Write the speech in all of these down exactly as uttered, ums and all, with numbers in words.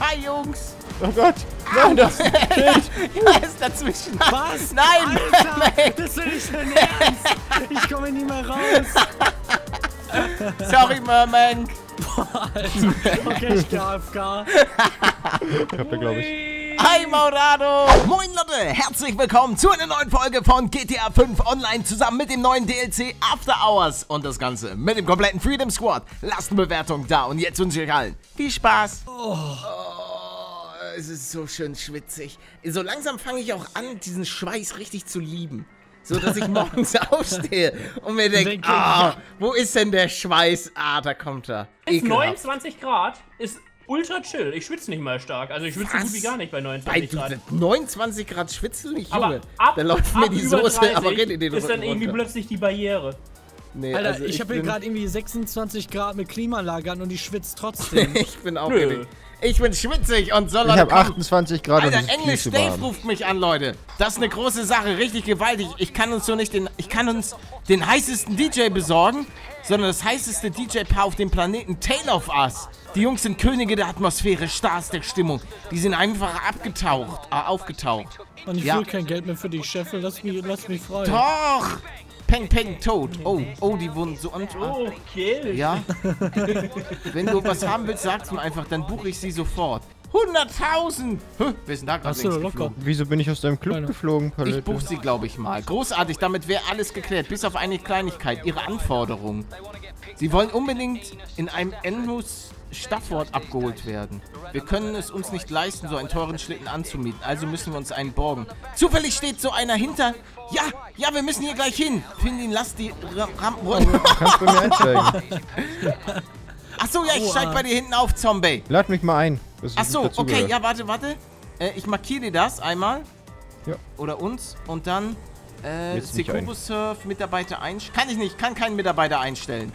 Hi, Jungs. Oh Gott. Nein, das Kind. Da ist dazwischen. Was? Nein. Alter, das ist nicht dein Ernst. Ich komme nie mehr raus. Sorry, Merman. Boah, Alter. Okay, ich gehe A F K. Ich hab da, glaube ich. Hi Maudado! Moin Leute, herzlich willkommen zu einer neuen Folge von G T A fünf Online zusammen mit dem neuen D L C After Hours und das Ganze mit dem kompletten Freedom Squad. Lasst eine Bewertung da und jetzt wünsche ich euch allen viel Spaß! Oh. Oh, es ist so schön schwitzig. So langsam fange ich auch an, diesen Schweiß richtig zu lieben. So, dass ich morgens aufstehe und mir denke, ah, oh, wo ist denn der Schweiß? Ah, da kommt er. Ist neunundzwanzig Grad, ist ultra chill. Ich schwitze nicht mal stark. Also ich schwitze so gut wie gar nicht bei neunundzwanzig Grad. neunundzwanzig Grad schwitze nicht, Junge. Aber ab, dann läuft ab mir die Soße, aber geht in den Rücken ist dann irgendwie runter. Plötzlich die Barriere. Nee, Alter, also ich, ich habe hier gerade irgendwie sechsundzwanzig Grad mit Klimaanlage an und ich schwitze trotzdem. Ich bin auch Nö. Ich bin schwitzig und soll... Ich habe achtundzwanzig Grad. Alter, English Dave ruft mich an, Leute. Das ist eine große Sache, richtig gewaltig. Ich kann uns so nicht den... Ich kann uns den heißesten D J besorgen, sondern das heißeste D J-Paar auf dem Planeten, Tale of Us. Die Jungs sind Könige der Atmosphäre, Stars der Stimmung. Die sind einfach abgetaucht, äh, aufgetaucht. Und ich ja. will kein Geld mehr für dich, Chef. Lass mich, lass mich freuen. Doch! Peng, peng, tot. Oh, oh, die wurden so an. Oh, okay. Ja. Wenn du was haben willst, sag's mir einfach, dann buche ich sie sofort. hunderttausend! Wer ist denn da gerade links geflogen? Wieso bin ich aus deinem Club Keine. geflogen, Palette? Ich buche sie, glaube ich, mal. Großartig, damit wäre alles geklärt, bis auf eine Kleinigkeit, ihre Anforderungen. Sie wollen unbedingt in einem Endmus-Stafford abgeholt werden. Wir können es uns nicht leisten, so einen teuren Schlitten anzumieten, also müssen wir uns einen borgen. Zufällig steht so einer hinter... Ja, ja, wir müssen hier gleich hin. Find ihn, lass die Rampen runter. Kannst du mir einsteigen? Achso, ja, ich steig bei dir hinten auf, Zombie. Lad mich mal ein. Achso, okay, ja, warte, warte. Äh, ich markiere dir das einmal. Ja. Oder uns. Und dann äh, Secubus-Surf, Mitarbeiter einstellen. Kann ich nicht, kann keinen Mitarbeiter einstellen.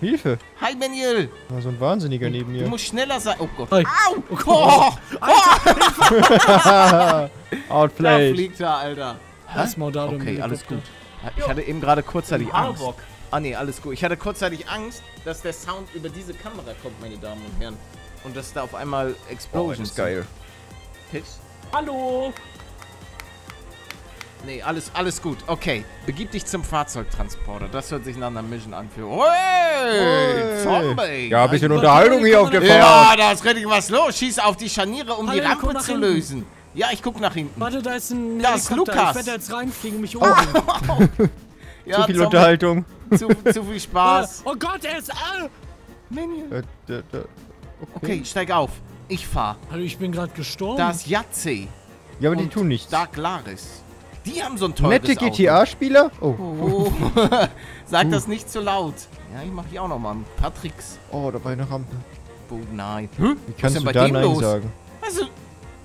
Hilfe! Hi, Benjel! Da so ein Wahnsinniger neben dir. Du musst schneller sein. Oh Gott. Hi. Au! Oh Gott. Oh. Oh. Outplay. Da fliegt er, Alter. Das Maudado. Okay, alles gut. Ich hatte eben gerade kurzzeitig Angst. Ah ne, alles gut. Ich hatte kurzzeitig Angst, dass der Sound über diese Kamera kommt, meine Damen und Herren. Und dass da auf einmal Explosions sind. Oh, geil. Piss. Hallo! Ne, alles, alles gut. Okay, begib dich zum Fahrzeugtransporter. Das hört sich nach einer Mission an für... Hey, Zombie! Ja, ein bisschen Unterhaltung hier auf der Fahrt. Ja, da ist richtig was los. Schieß auf die Scharniere, um die Rampe zu lösen. Ja, ich guck nach hinten. Warte, da ist ein Helikopter. Da ist Lukas. Ich werde jetzt reinfliegen und mich umbringen. Ja, zu viel Zombie. Unterhaltung. Zu, zu viel Spaß. Oh Gott, er ist... Ah. Äh, da, da. Okay. okay, steig auf. Ich fahr. Hallo, ich bin gerade gestorben. Da ist Yatze. Ja, aber die tun nichts. Dark Laris. Die haben so ein teures Nette G T A-Spieler? Oh. oh. Sag das nicht zu laut. Ja, ich mach hier auch nochmal ein paar Tricks. Oh, da war eine Rampe. Oh nein. Hm? Wie kannst du da Nein sagen? Also,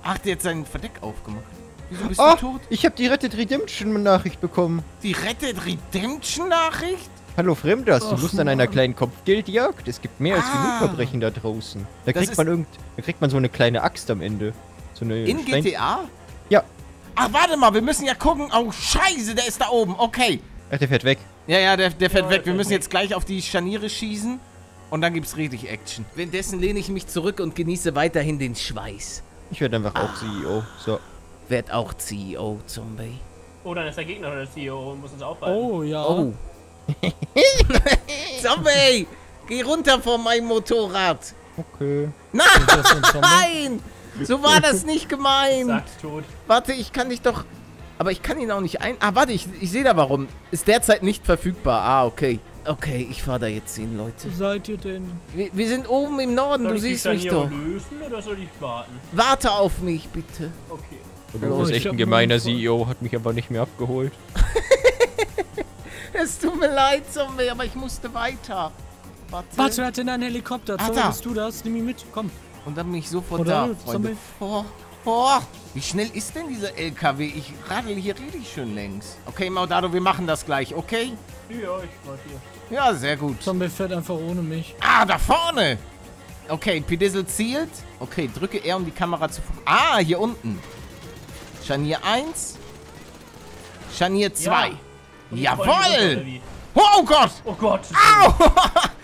ach, der hat seinen Verdeck aufgemacht. Wieso bist oh, du tot? Ich habe die Rettet Redemption-Nachricht bekommen. Die Rettet Redemption-Nachricht? Hallo Fremder, hast du Lust Mann. an einer kleinen Kopfgeldjagd? Es gibt mehr als ah, genug Verbrechen da draußen. Da kriegt man irgend, da kriegt man so eine kleine Axt am Ende. So eine in Stein G T A? Ja. Ach, warte mal, wir müssen ja gucken. Oh, scheiße, der ist da oben. Okay. Ach, der fährt weg. Ja, ja, der, der fährt ja, weg. Wir müssen jetzt gleich auf die Scharniere schießen. Und dann gibt's richtig Action. Währenddessen lehne ich mich zurück und genieße weiterhin den Schweiß. Ich werde einfach ah. auch C E O. So. Werd auch C E O, Zombie. Oh, dann ist der Gegner oder der C E O und muss uns aufhalten. Oh, ja. Oh. Zombie! Geh runter von meinem Motorrad! Okay. Nein! So war das nicht gemeint! Sagt tot. Warte, ich kann dich doch... Aber ich kann ihn auch nicht ein... Ah, warte, ich, ich sehe da warum. Ist derzeit nicht verfügbar. Ah, okay. Okay, ich fahr da jetzt hin, Leute. Wo seid ihr denn? Wir, wir sind oben im Norden, soll du siehst mich doch. Lösen, oder soll ich warten? Warte auf mich, bitte. Okay. Du bist echt ein gemeiner C E O, hat mich aber nicht mehr abgeholt. Es tut mir leid, Zombie, aber ich musste weiter. Warte. Warte, hat denn ein Helikopter? Ah, Zombie, bist du das? Nimm ihn mit, komm. Und dann bin ich sofort Oder, da, Freunde. Oh, oh. Wie schnell ist denn dieser L K W? Ich radel hier richtig schön längs. Okay, Maudado, wir machen das gleich, okay? Ja, ich war hier. Ja, sehr gut. Zombie fährt einfach ohne mich. Ah, da vorne! Okay, P-Diesel zielt. Okay, drücke R, um die Kamera zu... Ah, hier unten. Scharnier eins. Scharnier zwei. Ja. Jawohl! Oh Gott! Oh Gott! Au!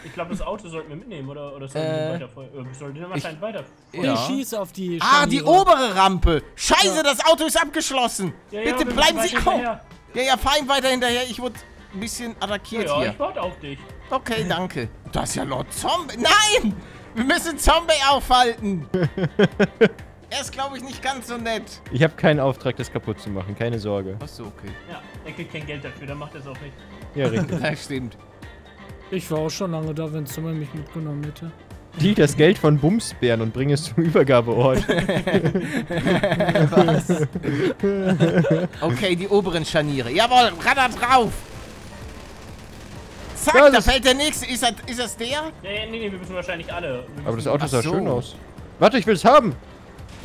Ich glaube, das Auto sollten wir mitnehmen, oder? Oder sollten äh, wir weiter? Wir sollten wahrscheinlich weiter. Ja. Ich schieße auf die. Scharniere. Ah, die obere Rampe! Scheiße, ja. Das Auto ist abgeschlossen! Ja, ja, bitte bleiben Sie kaum! Ja, ja, fahr ihm weiter hinterher. Ich wurde ein bisschen attackiert ja, ja, hier. Ich warte auf dich. Okay, danke. Das ist ja Lord Zombie. Nein! Wir müssen Zombie aufhalten! Er ist, glaube ich, nicht ganz so nett. Ich habe keinen Auftrag, das kaputt zu machen. Keine Sorge. Ach so, okay. Ja, er kriegt kein Geld dafür, dann macht er es auch nicht. Ja, richtig. Das stimmt. Ich war auch schon lange da, wenn Zombie mich mitgenommen hätte. Dieh das Geld von Bumsbären und bring es zum Übergabeort. Was? Okay, die oberen Scharniere. Jawohl, radder drauf! Zack, ja, da fällt der nächste. Ist das, ist das der? Nee, nee, nee, wir müssen wahrscheinlich alle. Aber das Auto sah so schön aus. Warte, ich will es haben!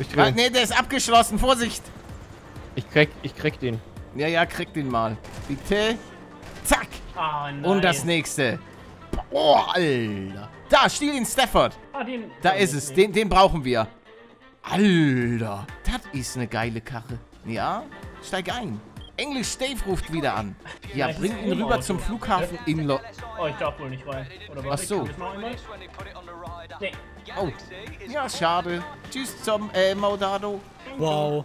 Ich ah, nee, der ist abgeschlossen, Vorsicht! Ich krieg, ich krieg den. Ja, ja, krieg den mal. Bitte. Zack! Ah, nein. Und das nächste. Oh, Alter. Da, stiehl den Stafford. Ah, den da ist es, den, den brauchen wir. Alter, das ist eine geile Karre. Ja, steig ein. English Dave ruft wieder an. Ja, bring ihn rüber Auto, zum Flughafen ja? in Lo... Oh, ich darf wohl nicht rein. Oder ach so. Nee. Oh. Ja, schade. Tschüss zum äh, Maudado. Wow.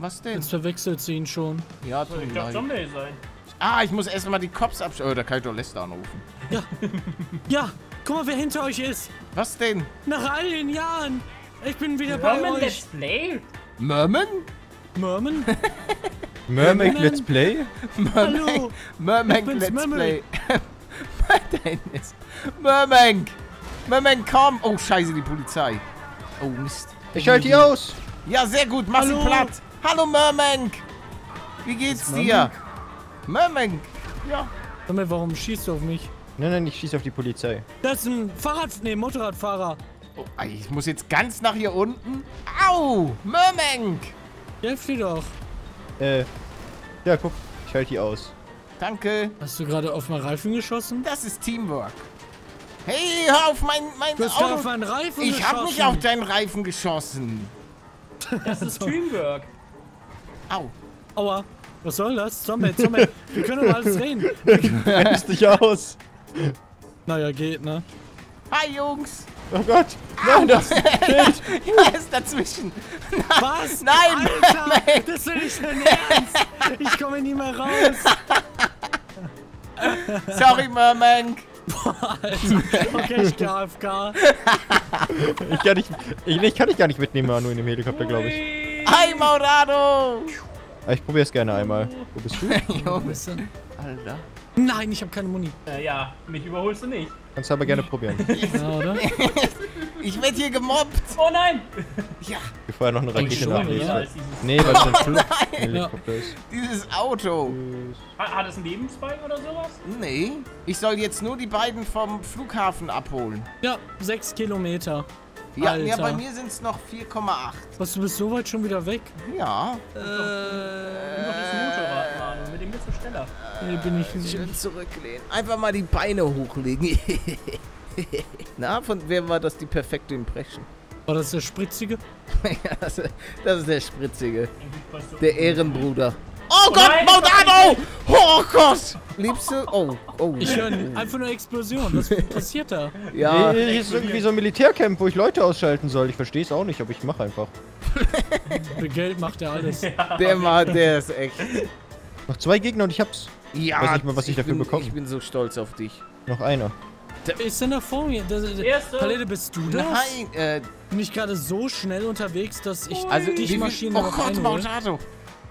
Was denn? Jetzt verwechselt sie ihn schon. Ja, tut mir leid. Zombie sein. Ah, ich muss erstmal die Cops abschalten. Oh, da kann ich doch Lester anrufen. Ja. Ja, guck mal, wer hinter euch ist. Was denn? Nach all den Jahren. Ich bin wieder bei euch. German Let's Play? Merman? Merman? Mermaid Merman. Let's Play? Hallo! Mermaid Let's Mermaid. Play! Mermaid! Mermaid! Mermaid, komm! Oh, scheiße, die Polizei! Oh, Mist! Ich schalte die aus! Ja, sehr gut, mach Hallo. sie platt! Hallo, Mermaid! Wie geht's dir? Mermaid! Ja! Sag mal, warum schießt du auf mich? Nein, nein, ich schieße auf die Polizei. Das ist ein Fahrrad... Nee, Motorradfahrer! Oh, ich muss jetzt ganz nach hier unten... Au! Mermaid! Hilf dir doch! Äh, ja, guck, ich halte die aus. Danke. Hast du gerade auf meinen Reifen geschossen? Das ist Teamwork. Hey, hör auf mein, mein du hast Auto. Auf meinen Reifen ich geschossen. Hab nicht auf deinen Reifen geschossen. Das ist Teamwork. Au. Aua. Was soll das? Zombie, Zombie. Wir können über alles reden. Du rennst dich aus. Naja, geht, ne? Hi, Jungs. Oh Gott. Nein, das geht. Er ist dazwischen. Was? Nein! Alter, das will ich denn ernst! Ich komme nie mehr raus! Sorry, Merman! Boah, Alter. Okay, ich gehe A F K. Ich kann dich ich, ich kann dich gar nicht mitnehmen, nur in dem Helikopter, glaube ich. Hi, Maudado! Ich probiere es gerne einmal. Wo bist du? Jo, bist du? Alter. Nein, ich habe keine Muni. Äh, ja, mich überholst du nicht. Kannst du aber gerne probieren. Ja, oder? Ich werd hier gemobbt. Oh nein! Ja. Wir fahren noch eine Rakete nach links. Nee, weil das ein Flughelikopter ist. Dieses Auto. Hat es einen Lebensbalken oder sowas? Nee. Ich soll jetzt nur die beiden vom Flughafen abholen. Ja, sechs Kilometer. Ja, ja, bei mir sind es noch vier Komma acht. Was, du bist so weit schon wieder weg? Ja. Äh. Motorrad fahren. Mit dem bist du schneller. Nee, bin ich nicht. Schön zurücklehnen. Einfach mal die Beine hochlegen. Na, von wem war das die perfekte Impression? War das der Spritzige? Ja, das ist der Spritzige. Der Ehrenbruder. Oh Gott, Maudado! Oh Gott! Liebst du? Oh, oh. Ich höre einfach nur Explosion. Was passiert da? Ja. Nee, hier ist irgendwie so ein Militärcamp, wo ich Leute ausschalten soll. Ich verstehe es auch nicht, aber ich mache einfach. Für Geld macht er alles. Der macht, der ist echt. Noch zwei Gegner und ich hab's. Ja. Weiß nicht mal, was ich dafür bekomme. Ich bin so stolz auf dich. Noch einer. Der ist denn da vor mir? Palette, bist du das? Nein, äh... Bin ich gerade so schnell unterwegs, dass ich also dich Maschinen... Oh Gott, Maudado!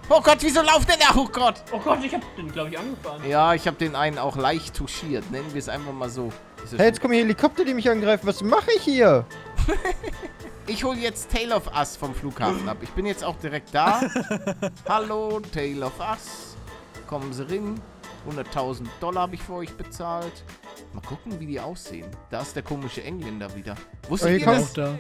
Oh Gott, wieso lauft der da? Oh Gott! Oh Gott, ich hab den, glaube ich, angefahren. Ja, ich hab den einen auch leicht touchiert. Nennen wir es einfach mal so. Hey, jetzt kommen hier Helikopter, die mich angreifen. Was mache ich hier? Ich hole jetzt Tale of Us vom Flughafen ab. Ich bin jetzt auch direkt da. Hallo, Tale of Us. Kommen Sie rein. hunderttausend Dollar habe ich für euch bezahlt. Mal gucken, wie die aussehen. Da ist der komische Engländer wieder. Wusstet, oh, ihr, das, da.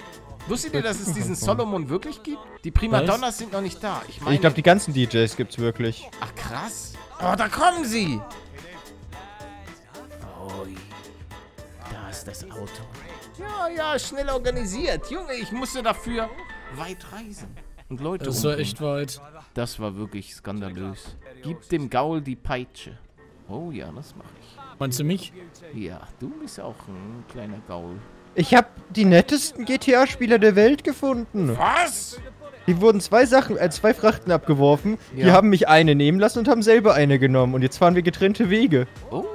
wusstet ihr, dass es diesen Solomon wirklich gibt? Die Primadonnas sind noch nicht da. Ich, ich glaube, die ganzen D Js gibt's wirklich. Ach, krass. Oh, da kommen sie. Oh, da ist das Auto. Ja, ja, schnell organisiert. Junge, ich musste dafür weit reisen. Und Leute, das war echt weit. Das war wirklich skandalös. Gib dem Gaul die Peitsche. Oh ja, das mache ich. Meinst du mich? Ja, du bist auch ein kleiner Gaul. Ich habe die nettesten G T A-Spieler der Welt gefunden. Was? Die wurden zwei Sachen, äh, zwei Frachten abgeworfen. Ja. Die haben mich eine nehmen lassen und haben selber eine genommen. Und jetzt fahren wir getrennte Wege. Oh,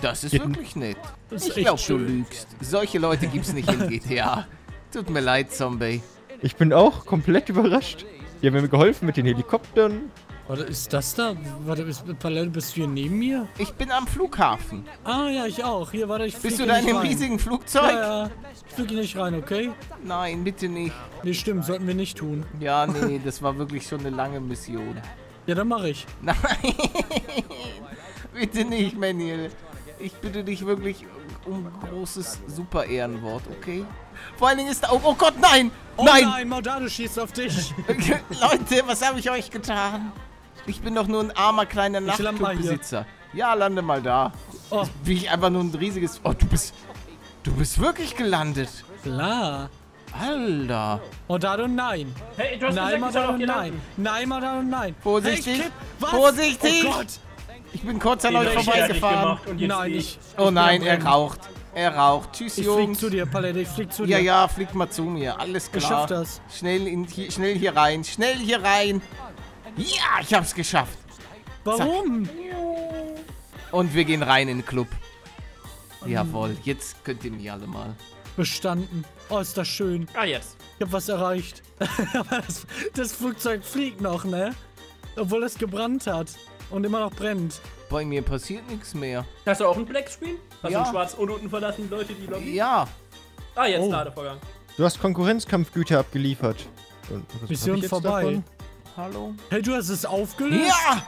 das ist Ge wirklich nett. Das ich glaube, du lügst. Solche Leute gibt's nicht in G T A. Tut mir leid, Zombie. Ich bin auch komplett überrascht. Die haben mir geholfen mit den Helikoptern. Warte, ist das da? Warte, bist, bist du hier neben mir? Ich bin am Flughafen. Ah, ja, ich auch. Hier, warte, ich fliege. Bist du da in dem riesigen Flugzeug? Ja, ja. Ich fliege nicht rein, okay? Nein, bitte nicht. Nee, stimmt, sollten wir nicht tun. Ja, nee, das war wirklich schon eine lange Mission. Ja, dann mache ich. Nein, bitte nicht, Manuel. Ich bitte dich wirklich um ein großes Super-Ehrenwort, okay? Vor allen Dingen ist da... Oh, oh Gott, nein! Oh nein, nein, Maudado schießt auf dich. Leute, was habe ich euch getan? Ich bin doch nur ein armer kleiner Nachtclubbesitzer. Ja, lande mal da. Oh. Jetzt bin ich einfach nur ein riesiges... Oh, du bist... Du bist wirklich gelandet. Klar. Alter. Maudado, nein. Hey, du hast nein, Maudado, nein. Nein, Maudado, nein. Vorsichtig. Hey, vorsichtig. Oh Gott. Ich bin kurz an euch vorbeigefahren. Nein, ich... Oh nein, er raucht. Er raucht. Tschüss, Jungs. Ich flieg zu dir, Palette. Ich flieg zu dir. Ja, ja, flieg mal zu mir. Alles klar. Ich schaff das. Schnell, in, schnell hier rein. Schnell hier rein. Ja, ich hab's geschafft. Warum? Zack. Und wir gehen rein in den Club. Um. Jawohl, jetzt könnt ihr mich alle mal. Bestanden. Oh, ist das schön. Ah, jetzt. Yes. Ich hab was erreicht. Aber das, das Flugzeug fliegt noch, ne? Obwohl es gebrannt hat. Und immer noch brennt. Bei mir passiert nichts mehr. Hast du auch einen Blackscreen? Hast ja. du einen schwarz und unten verlassen, Leute, die loggen? Ja. Ah, jetzt oh. Ladevorgang. Du hast Konkurrenzkampfgüter abgeliefert. Und was Mission vorbei. Davon? Hallo? Hey, du hast es aufgelöst? Ja!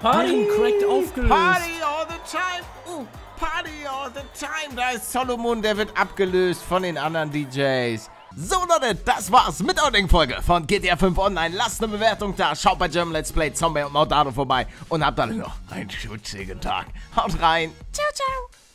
Party! Cracked aufgelöst. Party all the time! Uh, Party all the time! Da ist Solomon, der wird abgelöst von den anderen D Js. So Leute, das war's mit der Folge von G T A fünf Online. Lasst eine Bewertung da, schaut bei German Let's Play, Zombie und Maudado vorbei und habt alle noch einen schönen Tag. Haut rein! Ciao, ciao!